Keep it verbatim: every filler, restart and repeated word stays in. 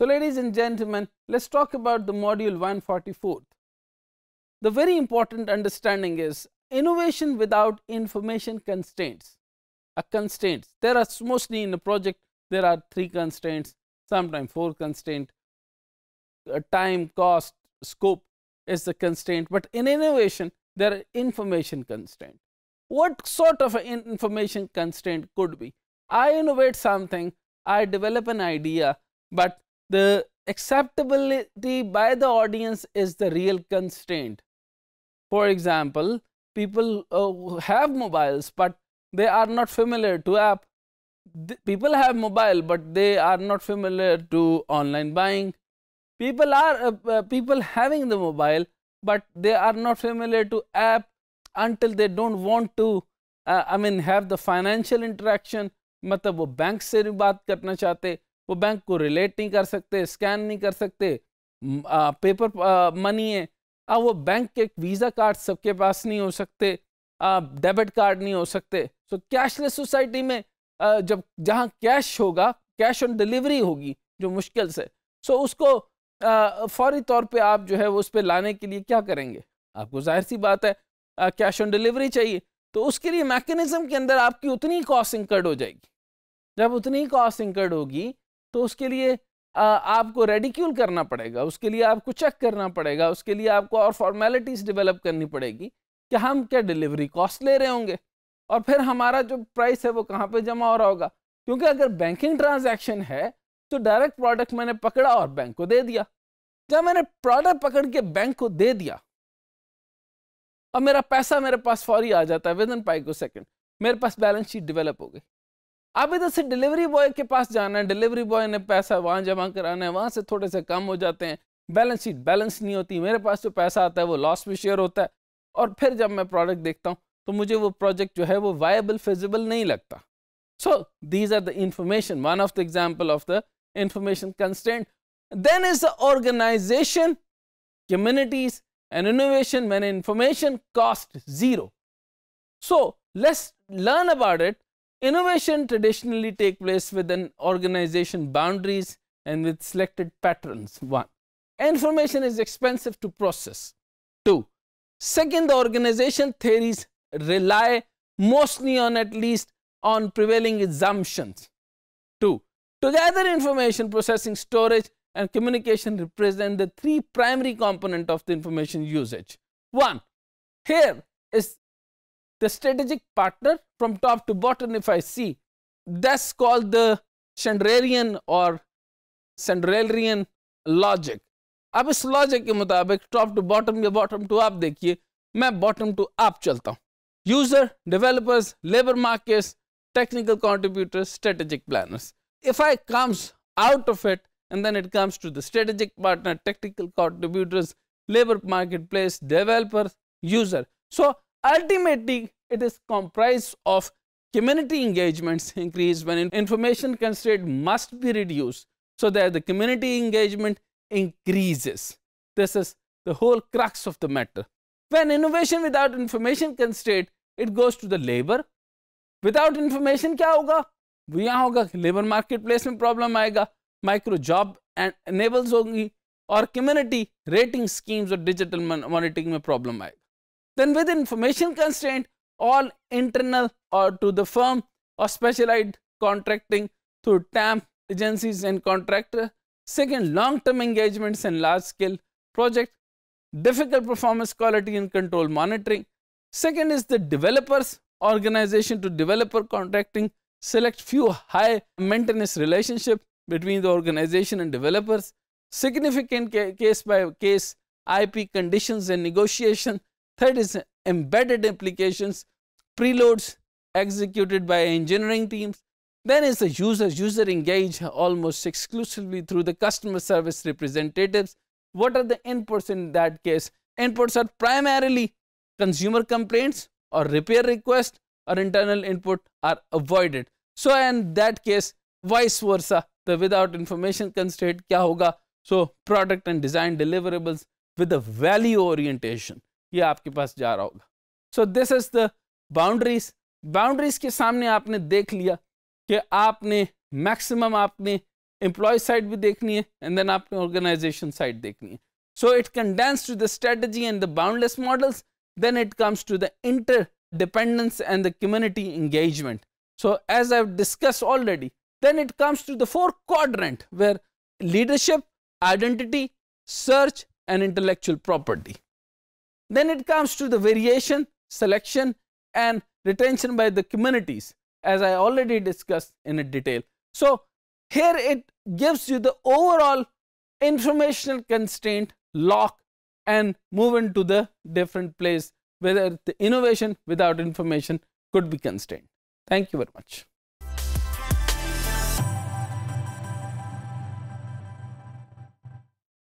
So, ladies and gentlemen, let us talk about the module one forty-fourth. The very important understanding is innovation without information constraints. A constraints. There are mostly in a project, there are three constraints, sometimes four constraints, uh, time, cost, scope is the constraint, but in innovation there are information constraints. What sort of an information constraint could be? I innovate something, I develop an idea, but the acceptability by the audience is the real constraint. For example, people uh, have mobiles, but they are not familiar to app. The people have mobile, but they are not familiar to online buying. People are uh, uh, people having the mobile, but they are not familiar to app until they don't want to. Uh, I mean, have the financial interaction. मतलब वो bank से भी बात करना चाहते, वो bank को relate नहीं कर सकते, scan नहीं कर सकते, paper money है, अब वो बैंक के visa card सबके पास नहीं हो सकते, debit card नहीं हो सकते. So cashless society में जब जहाँ cash होगा, cash on delivery होगी, जो मुश्किल से. So उसको फौरी तौर पे आप जो है वो उस पे लाने के लिए क्या करेंगे? आपको जाहिर सी बात है, cash on delivery चाहिए. तो उसके लिए मैकेनिज्म के अंदर आपकी उतनी कॉस्ट इंकर्ड हो जाएगी. जब उतनी कॉस्ट इंकर्ड होगी तो उसके लिए आ, आपको रेडिक्यूल करना पड़ेगा, उसके लिए आपको चेक करना पड़ेगा, उसके लिए आपको और फॉर्मेलिटीज डेवलप करनी पड़ेगी कि हम क्या डिलीवरी कॉस्ट ले रहे होंगे और फिर हमारा जो प्राइस है वो कहाँ पे जमा हो रहा होगा. क्योंकि अगर बैंकिंग ट्रांजैक्शन है तो डायरेक्ट प्रोडक्ट मैंने पकड़ा और बैंक को दे दिया. जब मैंने प्रोडक्ट पकड़ के बैंक को दे दिया और मेरा पैसा मेरे पास फौरी आ जाता है, विद इन फाइव सेकंड मेरे पास बैलेंस शीट डेवलप हो गई. अब इधर से डिलीवरी बॉय के पास जाना है, डिलीवरी बॉय ने पैसा वहाँ जमा कराना है, वहाँ से थोड़े से कम हो जाते हैं, बैलेंस शीट बैलेंस नहीं होती, मेरे पास जो पैसा आता है वो लॉस में शेयर होता है. और फिर जब मैं प्रोडक्ट देखता हूँ तो मुझे वो प्रोजेक्ट जो है वो वायबल फिजिबल नहीं लगता. So these are the information, one of the example of the information constant. Then is the organisation, communities and innovation when information cost zero. So let's learn about it. Innovation traditionally take place within organization boundaries and with selected patterns. One, information is expensive to process. Two, second, the organization theories rely mostly on at least on prevailing assumptions. Two, together information processing, storage and communication represent the three primary component of the information usage. One, here is the strategic partner from top to bottom. If I see, that's called the Chandrarian or Chandrarian logic. अब इस logic के मुताबिक top to bottom या bottom to up देखिए, मैं bottom to up चलता हूँ. User, developers, labor markets, technical contributors, strategic planners. If I comes out of it, and then it comes to the strategic partner, technical contributors, labor marketplace, developer, user. So ultimately it is comprised of community engagements increase when information constraint must be reduced so that the community engagement increases. This is the whole crux of the matter. When innovation without information constraint, it goes to the labor. Without information क्या होगा? वो यहाँ होगा, labor marketplace में problem आएगा, micro job and enables होंगी और community rating schemes और डिजिटल मॉनिटरिंग में प्रॉब्लम आएगा. Then with information constraint all internal और टू द फर्म और specialised contracting through temp agencies and contractor. Second, long term engagements and large scale project, difficult performance quality and control monitoring. Second is the developers, organisation to developer contracting, select few high maintenance relationship between the organization and developers, significant ca case by case I P conditions and negotiation. Third is embedded implications, preloads executed by engineering teams. Then is the user, user engage almost exclusively through the customer service representatives. What are the inputs in that case? Inputs are primarily consumer complaints or repair requests, or internal input are avoided. So in that case, vice versa. The without information constraint क्या होगा? So product and design deliverables with a value orientation, ये आपके पास जा रहा होगा. So this is the boundaries. Boundaries के सामने आपने देख लिया कि आपने maximum आपने employee side bhi dekhni hai, and then aapne organization side dekhni hai. So it condensed to the strategy and the boundless models. Then it comes to the interdependence and the community engagement. So as I've discussed already, then it comes to the four quadrant where leadership, identity, search and intellectual property. Then it comes to the variation, selection and retention by the communities, as I already discussed in a detail. So here it gives you the overall informational constraint, lock, and move into the different place whether the innovation without information could be constrained. Thank you very much.